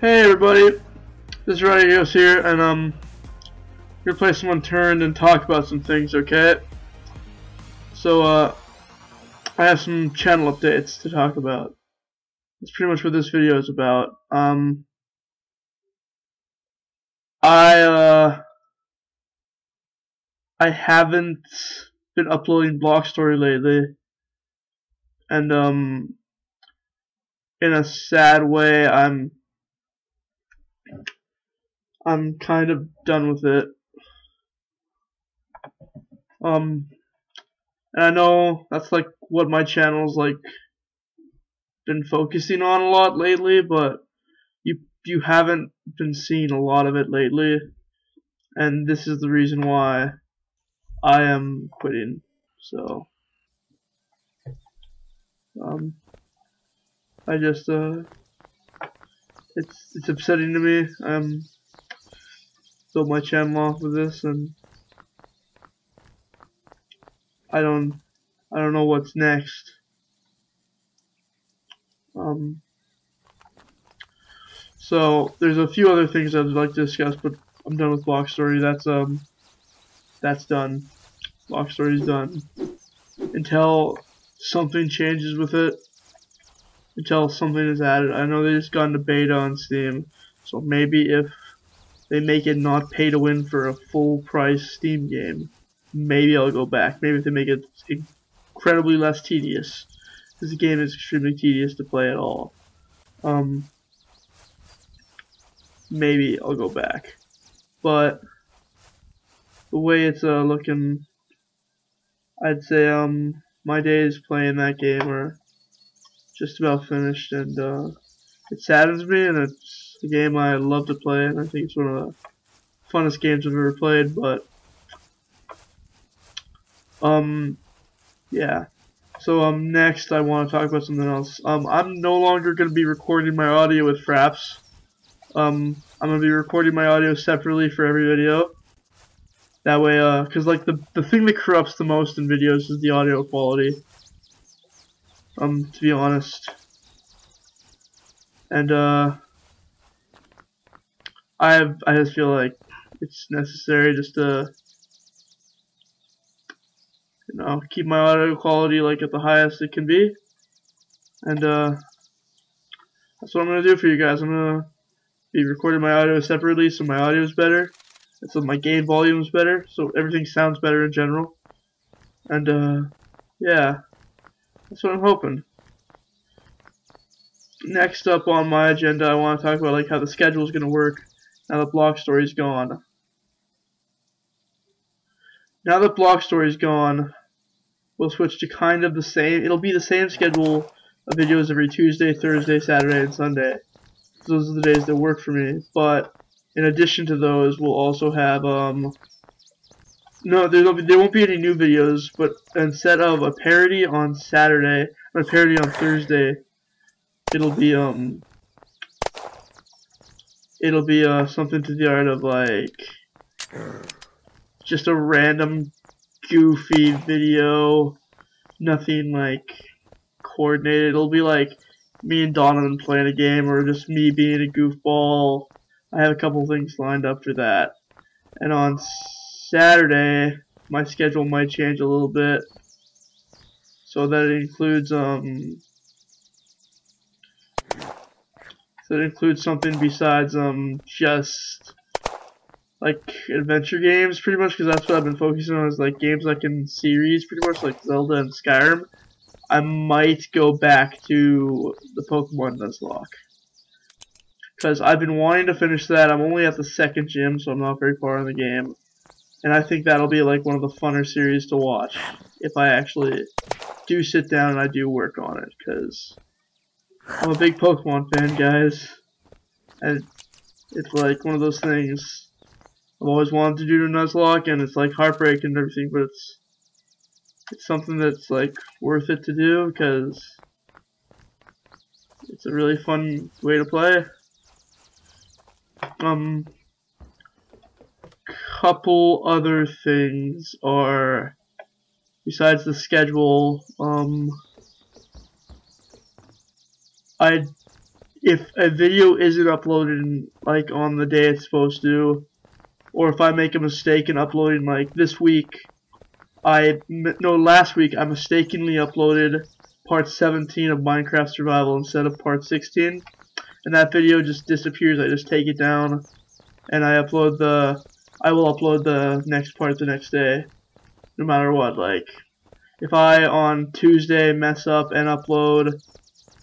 Hey everybody, this is Rigigos here, and we're gonna play some Unturned and talk about some things, okay? So I have some channel updates to talk about. That's pretty much what this video is about. I haven't been uploading Block Story lately, and in a sad way, I'm kind of done with it. And I know that's like what my channel's like been focusing on a lot lately, but you haven't been seeing a lot of it lately, and this is the reason why I am quitting. So I just it's upsetting to me. Built my channel off with this, and I don't know what's next. So there's a few other things I'd like to discuss, but I'm done with Block Story. That's done. Block Story's done. Until something changes with it. Until something is added. I know they just got into beta on Steam, so maybe if they make it not pay to win for a full price Steam game, maybe I'll go back. Maybe if they make it incredibly less tedious, because the game is extremely tedious to play at all. Maybe I'll go back, but the way it's looking, I'd say my days playing that game are just about finished, and it saddens me, and it's a game I love to play, and I think it's one of the funnest games I've ever played, but yeah. So next I want to talk about something else. I'm no longer going to be recording my audio with Fraps. I'm going to be recording my audio separately for every video. That way, because like the thing that corrupts the most in videos is the audio quality. To be honest. And I just feel like it's necessary just to, you know, keep my audio quality like at the highest it can be. And that's what I'm gonna do for you guys. I'm gonna be recording my audio separately, so my audio is better, and so my gain volume is better, so everything sounds better in general. And yeah. That's what I'm hoping. Next up on my agenda, I want to talk about like how the schedule is going to work now that Block Story's gone. Now that Block Story's gone, we'll switch to kind of the same. It'll be the same schedule of videos every Tuesday, Thursday, Saturday, and Sunday. Those are the days that work for me. But in addition to those, we'll also have there won't be any new videos, but instead of a parody on Saturday, or a parody on Thursday, it'll be something to the art of, like, just a random, goofy video, nothing, like, coordinated. It'll be, like, me and Donovan playing a game, or just me being a goofball. I have a couple things lined up for that. And on Saturday, my schedule might change a little bit, so that it includes something besides just like adventure games, pretty much, because that's what I've been focusing on, is like games like in series, pretty much, like Zelda and Skyrim. I might go back to the Pokemon Nuzlocke, because I've been wanting to finish that. I'm only at the second gym, so I'm not very far in the game. And I think that'll be like one of the funner series to watch if I actually do sit down and I do work on it, because I'm a big Pokemon fan, guys. And it's like one of those things I've always wanted to do to Nuzlocke, and it's like heartbreaking and everything, but it's something that's like worth it to do, because it's a really fun way to play. Couple other things are, besides the schedule, if a video isn't uploaded like on the day it's supposed to, or if I make a mistake in uploading, like this week, last week I mistakenly uploaded part 17 of Minecraft Survival instead of part 16, and that video just disappears. I just take it down, and I will upload the next part the next day, no matter what. Like, if I on Tuesday mess up and upload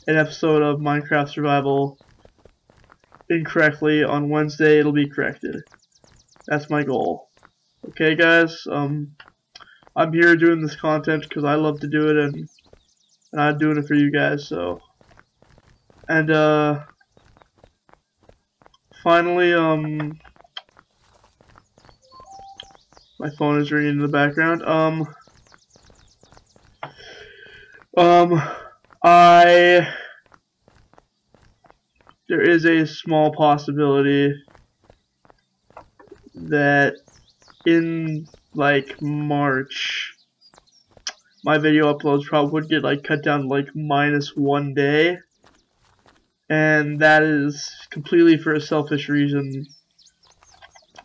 an episode of Minecraft Survival incorrectly, on Wednesday it'll be corrected. That's my goal. Okay guys, I'm here doing this content because I love to do it, and I'm doing it for you guys, so. And finally, my phone is ringing in the background. There is a small possibility that in like March my video uploads probably would get like cut down to like -1 day, and that is completely for a selfish reason,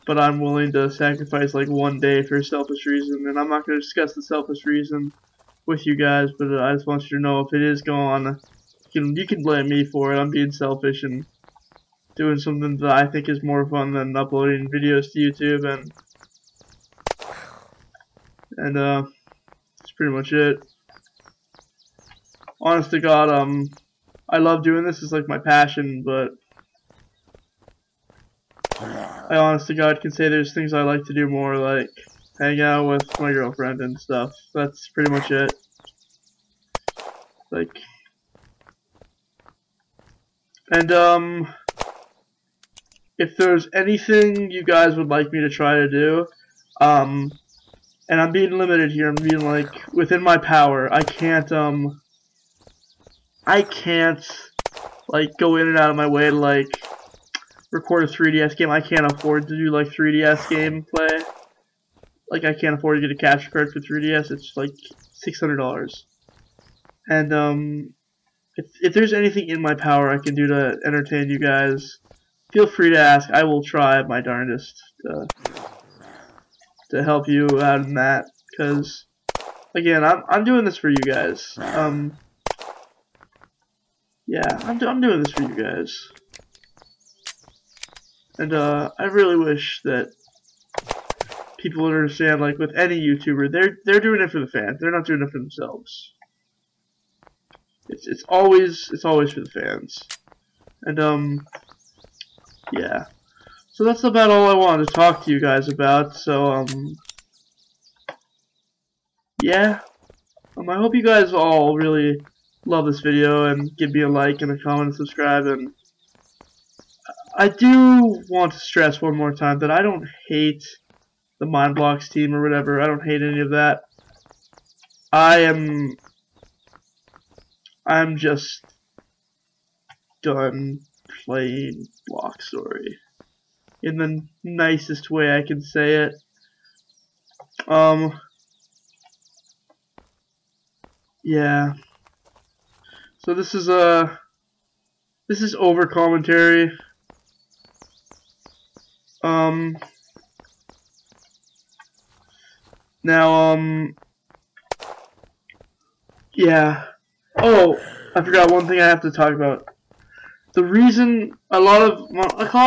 but I'm willing to sacrifice like 1 day for a selfish reason, and I'm not going to discuss the selfish reason with you guys, but I just want you to know if it is gone, you can blame me for it. I'm being selfish and doing something that I think is more fun than uploading videos to YouTube, and that's pretty much it. Honest to God, I love doing this. It's like my passion, but I honest to God can say there's things I like to do more, like hang out with my girlfriend and stuff. That's pretty much it. Like, and if there's anything you guys would like me to try to do, and I'm being limited here, I'm being like within my power. I can't like go in and out of my way to like record a 3DS game. I can't afford to do like 3DS gameplay. Like, I can't afford to get a capture card for 3DS. It's like $600. And if there's anything in my power I can do to entertain you guys, feel free to ask. I will try my darndest to help you out in that, because again, I'm doing this for you guys. Yeah, I'm doing this for you guys, and I really wish that people would understand. Like with any YouTuber, they're doing it for the fans. They're not doing it for themselves. It's always for the fans, and yeah. So that's about all I wanted to talk to you guys about. So yeah. I hope you guys all really love this video, and give me a like and a comment and subscribe. And I do want to stress one more time that I don't hate the Mindblocks team or whatever. I don't hate any of that. I'm just done playing Block Story in the nicest way I can say it. Yeah. So this is over commentary. Now, yeah. Oh, I forgot one thing I have to talk about. The reason a lot of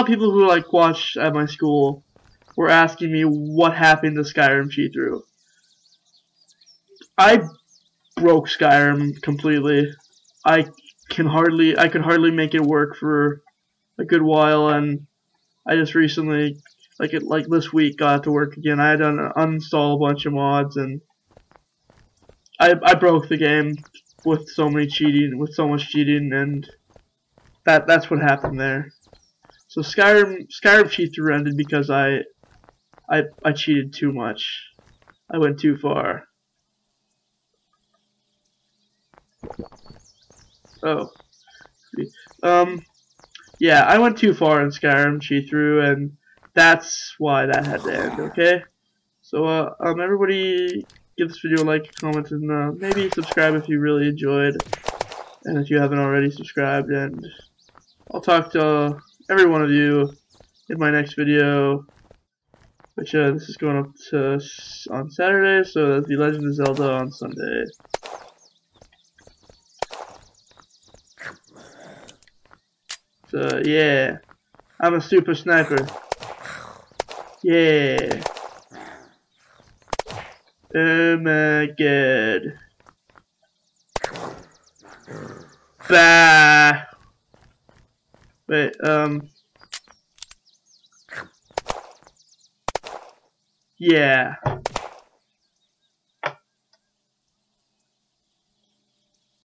people who like watched at my school were asking me what happened to Skyrim Cheat Through. I broke Skyrim completely. I could hardly make it work for a good while, and I just recently, like this week, got it to work again. I had to uninstall a bunch of mods, and I broke the game with so much cheating, and that's what happened there. So Skyrim Cheat Through ended because I cheated too much. I went too far. Oh, yeah, I went too far in Skyrim Cheat Through, and that's why that had to end. Okay, so everybody, give this video a like, comment, and maybe subscribe if you really enjoyed, and if you haven't already subscribed, and I'll talk to every one of you in my next video, which this is going up to on Saturday, so that'll be Legend of Zelda on Sunday. So yeah, I'm a super sniper. Yeah. Oh my god. Bah. Wait, yeah.